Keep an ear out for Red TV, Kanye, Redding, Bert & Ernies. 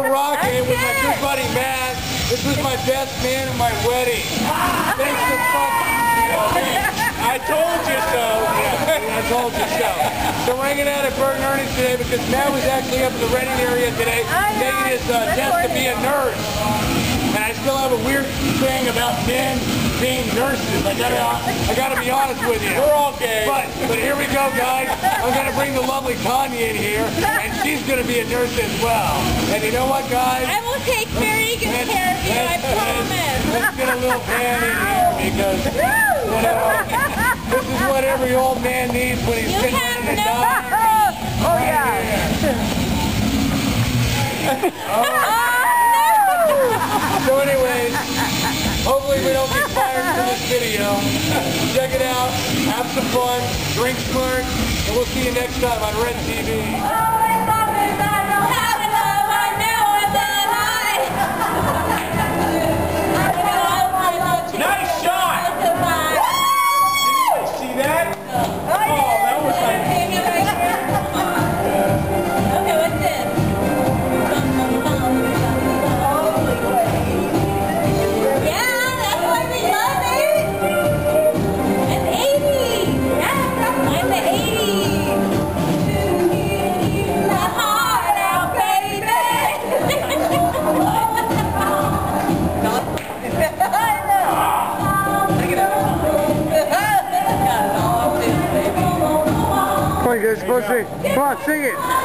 Still rocking with my good buddy, man. This was my best man at my wedding. Thanks to fucking I told you so. Yeah, I told you so. So we're hanging out at Bert and Ernie's today because Matt was actually up in the Redding area today taking his test to be a nurse. And I still have a weird thing about men being nurses. I gotta be honest with you. We're all gay. But here we go, guys. I'm gonna bring the lovely Kanye in here, and she's gonna be a nurse as well. And you know what, guys? I will take very good care of you. I promise. Let's get a little pan in here because this is what every old man needs when he's sitting in the dog. Oh yeah. So anyways, hopefully we don't get fired for this video. Check it out, have some fun, drink smart, and we'll see you next time on Red TV. Oh, I love it, I don't have enough, I know it's that high. I'm going to have my lunch. Nice shot! Did you see that? Oh, that was nice. Okay, what's this? Come on, sing it.